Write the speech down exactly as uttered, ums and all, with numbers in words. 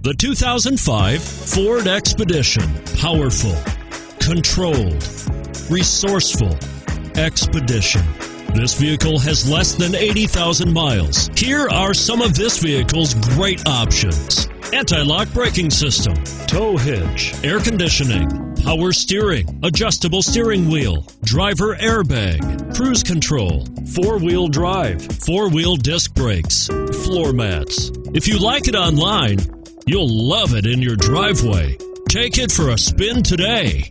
The two thousand five Ford Expedition. Powerful, controlled, resourceful. Expedition. This vehicle has less than eighty thousand miles. Here are some of this vehicle's great options: anti-lock braking system, tow hitch, air conditioning, power steering, adjustable steering wheel, driver airbag, cruise control, four-wheel drive, four-wheel disc brakes, floor mats. If you like it online, you'll love it in your driveway. Take it for a spin today.